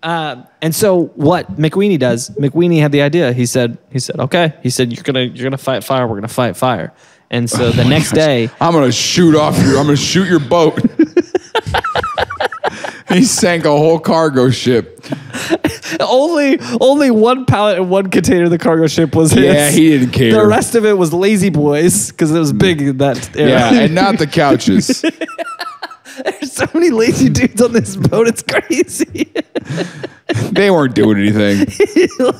Uh, and so what McWhinnie does, McWhinnie had the idea. He said, he said, okay. He said, you're gonna, you're gonna fight fire. We're gonna fight fire. And so oh the next gosh. day, I'm gonna shoot off your, I'm gonna shoot your boat. He sank a whole cargo ship. only, only one pallet and one container of the cargo ship was his. Yeah, he didn't care. The rest of it was Lazy Boys because it was big in that era. Yeah, and not the couches. There's so many lazy dudes on this boat. It's crazy. They weren't doing anything.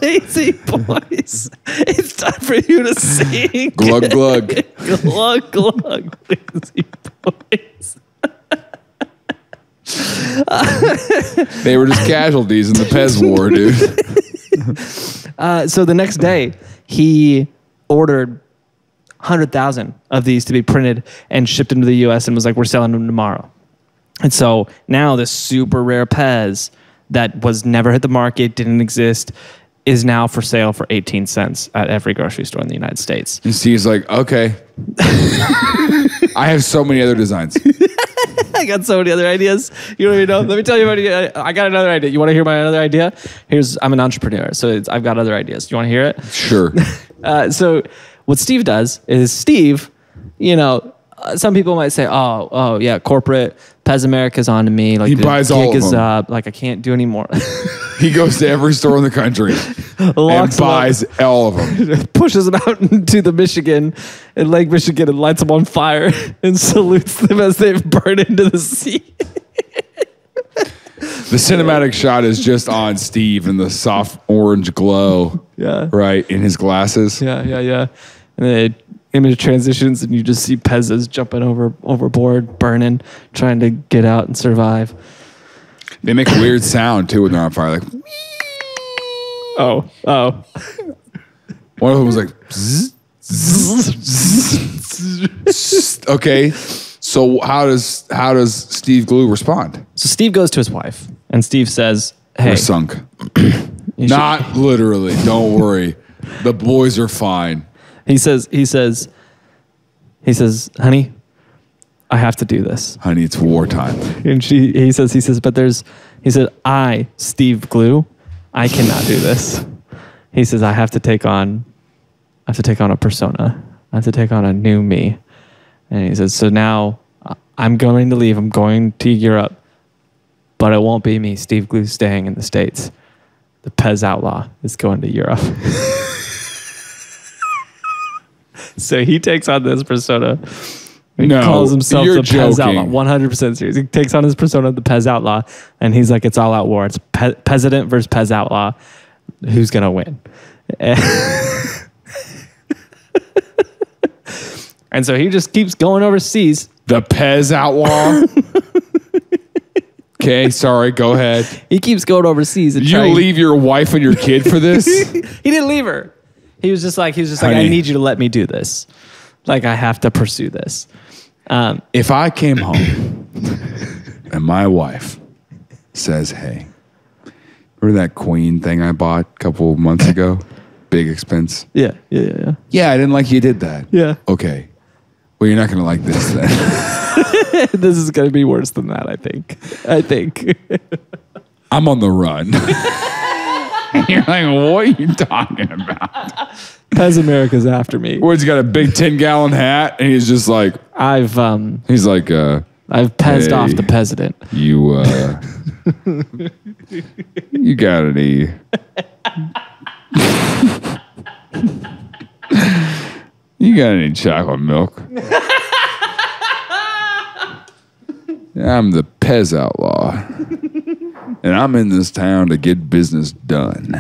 Lazy Boys. It's time for you to sing. Glug, glug. Glug, glug. Lazy Boys. They were just casualties in the Pez War, dude. Uh, so the next day, he ordered one hundred thousand of these to be printed and shipped into the U S and was like, we're selling them tomorrow. And so now this super rare Pez that was never hit the market, didn't exist, is now for sale for eighteen cents at every grocery store in the United States. And Steve's like, okay. I have so many other designs. I got so many other ideas. You don't even know. Let me tell you about it. I got another idea. You want to hear my other idea? Here's, I'm an entrepreneur, so it's, I've got other ideas. You want to hear it? Sure. uh, so what Steve does is Steve, you know, Uh, some people might say, "Oh, oh, yeah, corporate Pez America's on to me. Like he buys all of them. Up. Like I can't do anymore." He goes to every store in the country and buys up. all of them. Pushes them out into the Michigan and Lake Michigan and lights them on fire and salutes them as they've burned into the sea. The cinematic shot is just on Steve in the soft orange glow. Yeah. Right, in his glasses. Yeah, yeah, yeah. And the image transitions, and you just see Pez is jumping over overboard, burning, trying to get out and survive. They make a weird sound too when they're on fire, like. Oh, oh. One of them was like. Zzz, zzz, zzz. Okay. So how does how does Steve Glew respond? So Steve goes to his wife, and Steve says, "Hey, we're sunk." Not should. Literally. Don't worry, the boys are fine. He says, "He says, he says, honey, I have to do this. Honey, it's wartime." And she, he says, he says, but there's, he said, I, Steve Glew, I cannot do this. He says, I have to take on, I have to take on a persona. I have to take on a new me. And he says, so now I'm going to leave. I'm going to Europe, but it won't be me. Steve Glew's staying in the States. The Pez Outlaw is going to Europe. So he takes on this persona. He no, calls himself the joking. Pez Outlaw. one hundred percent serious. He takes on his persona, the Pez Outlaw, and he's like, it's all out war. It's Pe President versus Pez Outlaw. Who's going to win? And, and so he just keeps going overseas. The Pez Outlaw? Okay, sorry, go ahead. He keeps going overseas. And you leave your wife and your kid for this? He didn't leave her. He was just like, he was just Honey. like, I need you to let me do this. Like, I have to pursue this. Um, if I came home and my wife says, hey, remember that Queen thing I bought a couple of months ago? Big expense. Yeah, yeah, yeah, yeah. Yeah, I didn't like you did that. Yeah. Okay. Well, you're not going to like this then. This is going to be worse than that, I think. I think. I'm on the run. And you're like, what are you talking about? Pez America's after me. Where he's got a big ten gallon hat, and he's just like, I've um, he's like, uh, I've pezzed hey, off the president. You, uh, you got any? You got any chocolate milk? I'm the Pez Outlaw. And I'm in this town to get business done.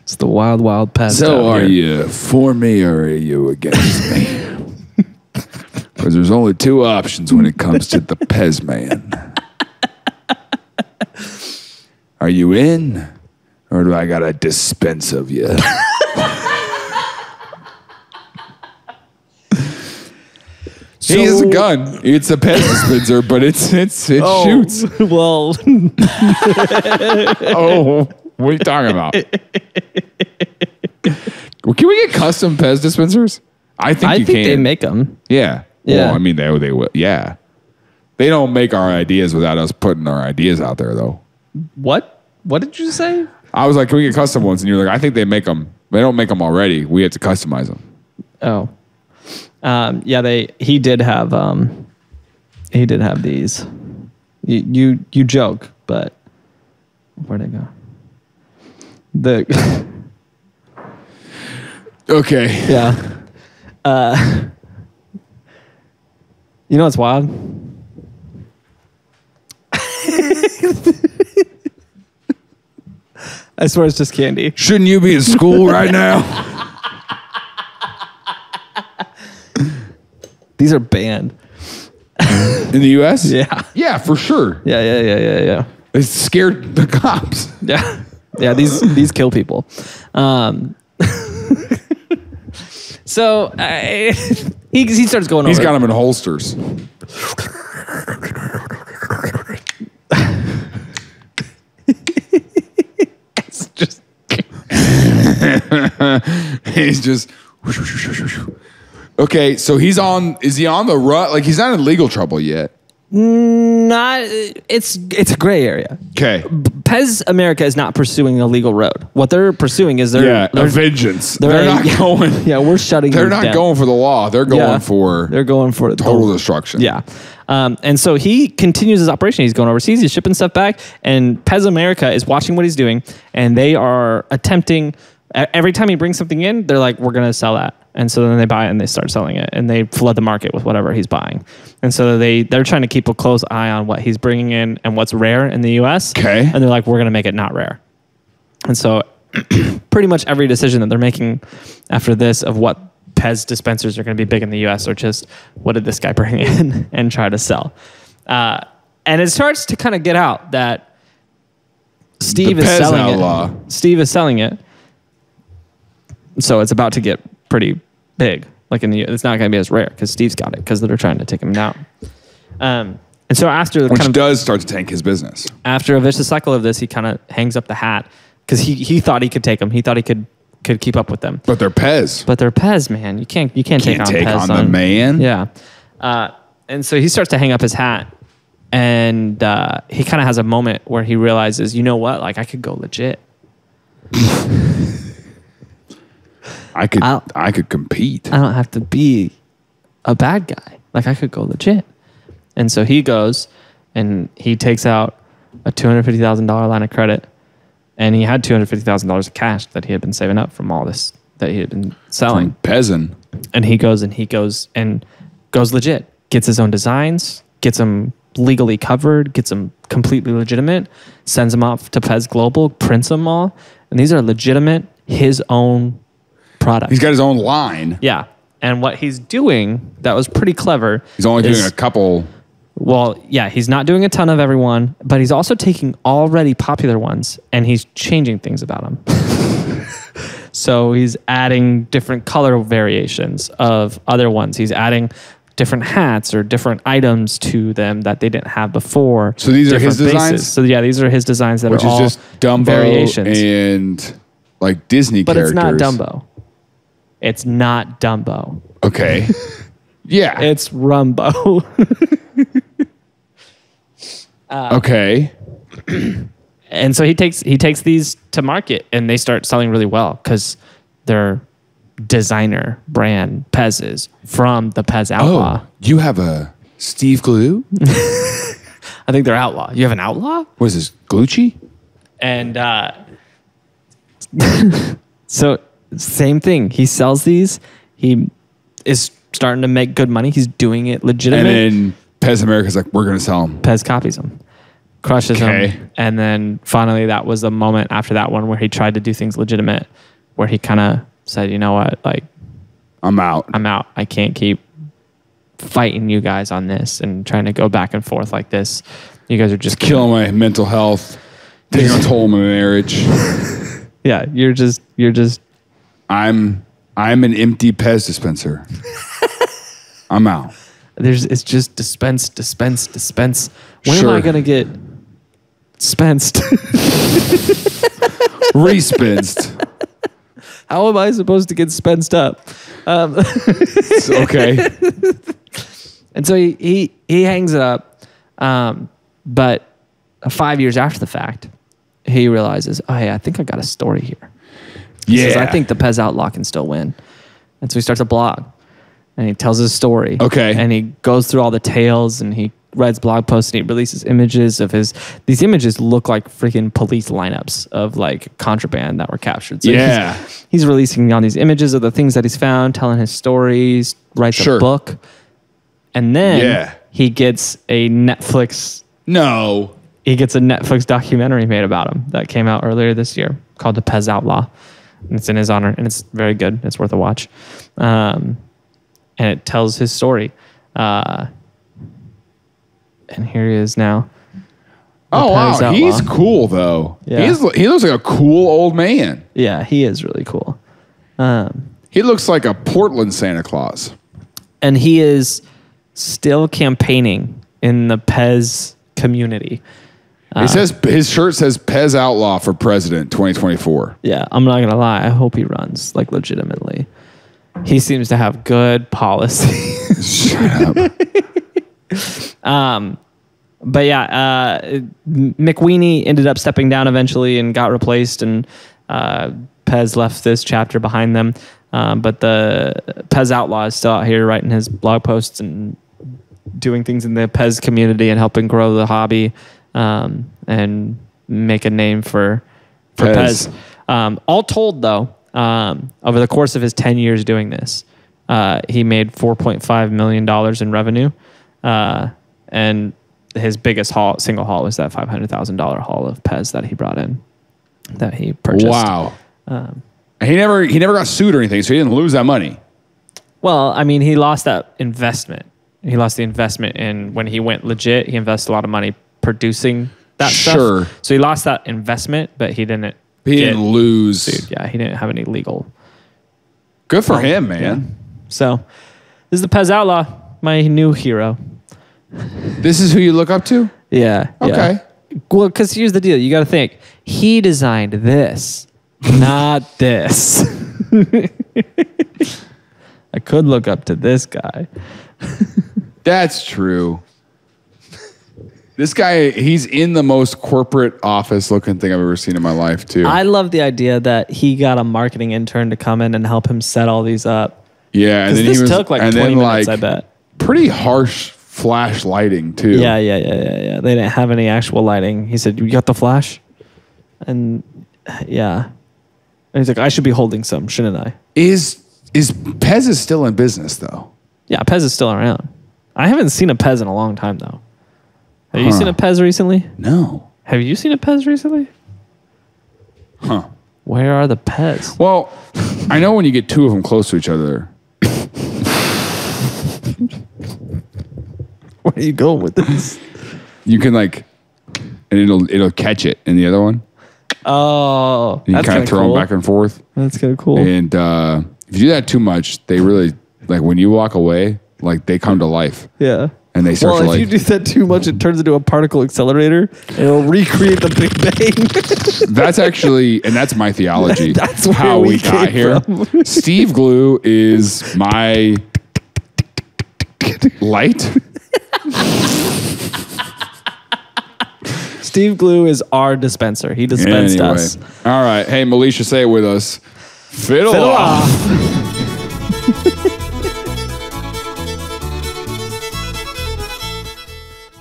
It's the wild, wild Pez. So are you for me or are you against me? Because there's only two options when it comes to the Pez Man. Are you in or do I got to dispense of you? So, he has a gun. It's a Pez dispenser, but it's it's it oh, shoots. Well, oh, what are you talking about? Well, can we get custom Pez dispensers? I think I you think can. They make them. Yeah, yeah. Well, I mean, they they will. Yeah, they don't make our ideas without us putting our ideas out there, though. What? What did you say? I was like, can we get custom ones? And you're like, I think they make them. They don't make them already. We have to customize them. Oh. Um, yeah, they. He did have. Um, he did have these. You you, you joke, but where'd it go? The. Okay. Yeah. Uh, you know what's wild? I swear it's just candy. Shouldn't you be in school right now? These are banned. In the U S? Yeah. Yeah, for sure. Yeah, yeah, yeah, yeah, yeah. It scared the cops. Yeah. Yeah, these these kill people. Um, so I, he, he starts going over. He's got them in holsters. It's just... He's just... Okay, so he's on, is he on the run? Like, he's not in legal trouble yet. Not, it's, it's a gray area. Okay. Pez America is not pursuing a legal road. What they're pursuing is their... Yeah, their, a vengeance. They're, they're not yeah, going... Yeah, we're shutting They're not down. going for the law. They're going yeah, for... They're going for... Total the, destruction. Yeah. Um, and so he continues his operation. He's going overseas. He's shipping stuff back. And Pez America is watching what he's doing. And they are attempting... Every time he brings something in, they're like, we're going to sell that. And so then they buy it and they start selling it and they flood the market with whatever he's buying. And so they, they're trying to keep a close eye on what he's bringing in and what's rare in the U S. Okay. And they're like, we're going to make it not rare. And so pretty much every decision that they're making after this of what Pez dispensers are going to be big in the U S or just what did this guy bring in and try to sell. Uh, and it starts to kind of get out that Steve is selling outlaw. it. Steve is selling it. So it's about to get pretty big. Like in the, it's not going to be as rare because Steve's got it because they're trying to take him down. Um, and so after, which kind of, does start to tank his business. After a vicious cycle of this, he kind of hangs up the hat because he he thought he could take them. He thought he could could keep up with them. But they're Pez. But they're Pez, man. You can't you can't, you can't take on, take Pez on the on, man. Yeah. Uh, and so he starts to hang up his hat. And uh, he kind of has a moment where he realizes, you know what? Like, I could go legit. I could I'll, I could compete. I don't have to be a bad guy. Like, I could go legit. And so he goes and he takes out a two hundred fifty thousand dollars line of credit. And he had two hundred fifty thousand dollars of cash that he had been saving up from all this that he had been selling. From Pezin. And he goes and he goes and goes legit. Gets his own designs. Gets them legally covered, gets them completely legitimate, sends them off to Pez Global, prints them all, and these are legitimate, his own product. He's got his own line. Yeah, and what he's doing that was pretty clever. He's only is, doing a couple. Well, yeah, he's not doing a ton of everyone, but he's also taking already popular ones, and he's changing things about them. So he's adding different color variations of other ones. He's adding different hats or different items to them that they didn't have before. So these are his faces. designs? So yeah, these are his designs that Which are all just Dumbo variations. And like Disney but characters. But it's not Dumbo. It's not Dumbo. Okay. Yeah. It's Rumbo. uh, okay. And so he takes he takes these to market and they start selling really well because they're designer brand Pez's from the Pez Outlaw. Oh, you have a Steve Glew? I think they're Outlaw. You have an Outlaw? What is this, Glucci? And uh, so same thing. He sells these. He is starting to make good money. He's doing it legitimate. And then Pez America's like, we're going to sell them. Pez copies them. Crushes okay. them. And then finally that was the moment after that one where he tried to do things legitimate where he kind of said, you know what, like, I'm out. I'm out. I can't keep fighting you guys on this and trying to go back and forth like this. You guys are just killing my mental health, taking a toll on my marriage. Yeah, you're just, you're just. I'm, I'm an empty Pez dispenser. I'm out. There's, it's just dispense, dispense, dispense. When sure. am I gonna get dispensed? Respinced. How am I supposed to get spensed up? Um, okay. And so he, he, he hangs it up. Um, but five years after the fact, he realizes, oh, hey, I think I got a story here. He yeah. says, I think the Pez Outlaw can still win. And so he starts a blog. And he tells his story. Okay. And he goes through all the tales. And he writes blog posts. And he releases images of his... These images look like freaking police lineups of like contraband that were captured. So yeah. He's, he's releasing all these images of the things that he's found, telling his stories, writes sure. a book. And then yeah. he gets a Netflix... No. He gets a Netflix documentary made about him that came out earlier this year called The Pez Outlaw. And it's in his honor. And it's very good. It's worth a watch. Um... And it tells his story. Uh, and here he is now. Oh, wow. He's cool, though. Yeah. He's, he looks like a cool old man. Yeah, he is really cool. Um, he looks like a Portland Santa Claus. And he is still campaigning in the Pez community. Uh, it says, his shirt says Pez Outlaw for President twenty twenty-four. Yeah, I'm not going to lie. I hope he runs, like, legitimately. He seems to have good policies. Shut up. Um, but yeah, uh, McWhinnie ended up stepping down eventually and got replaced, and uh, Pez left this chapter behind them. Um, but the Pez Outlaw is still out here writing his blog posts and doing things in the Pez community and helping grow the hobby um, and make a name for, for Pez. Pez. Um, all told, though, Um, over the course of his ten years doing this, uh, he made four point five million dollars in revenue. Uh, and his biggest haul, single haul, was that five hundred thousand dollar haul of Pez that he brought in, that he purchased. Wow. Um, he never he never got sued or anything, so he didn't lose that money. Well, I mean, he lost that investment. He lost the investment in when he went legit. He invested a lot of money producing that sure. stuff. So he lost that investment, but he didn't. He didn't get, lose. Dude, yeah, he didn't have any legal. Good for um, him, man. Yeah. So this is the Pez Outlaw, my new hero. This is who you look up to? Yeah. Okay. Yeah. Well, because here's the deal. You got to think. He designed this, not this. I could look up to this guy. That's true. This guy, he's in the most corporate office looking thing I've ever seen in my life, too. I love the idea that he got a marketing intern to come in and help him set all these up. Yeah. And then this he was, took like and twenty then, minutes, like, I bet. Pretty harsh flash lighting, too. Yeah, yeah, yeah, yeah, yeah. They didn't have any actual lighting. He said, "You got the flash?" And yeah. And he's like, "I should be holding some, shouldn't I?" Is, is Pez is still in business, though? Yeah, Pez is still around. I haven't seen a Pez in a long time, though. Have huh. you seen a Pez recently? No. Have you seen a Pez recently? Huh. Where are the Pez? Well, I know when you get two of them close to each other. Where are you going with this? You can, like, and it'll it'll catch it in the other one. Oh, you that's kind of throw cool. them back and forth. That's kind of cool. And uh, if you do that too much, they really, like, when you walk away, like, they come to life. Yeah. And they start well, to like... Well, if you do that too much, it turns into a particle accelerator. And it'll recreate the Big Bang. That's actually... And that's my theology. That's how we, we got here. Steve Glew is my... light? Steve Glew is our dispenser. He dispensed anyway. us. All right. Hey, Melisha, say it with us. Fiddle, Fiddle off. off.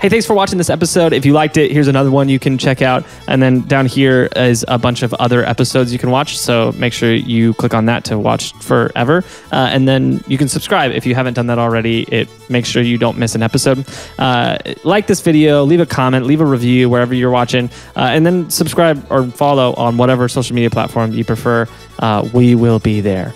Hey, thanks for watching this episode. If you liked it, here's another one you can check out. And then down here is a bunch of other episodes you can watch. So make sure you click on that to watch forever. Uh, and then you can subscribe if you haven't done that already. It makes sure you don't miss an episode. Uh, like this video, leave a comment, leave a review wherever you're watching. Uh, and then subscribe or follow on whatever social media platform you prefer. Uh, we will be there.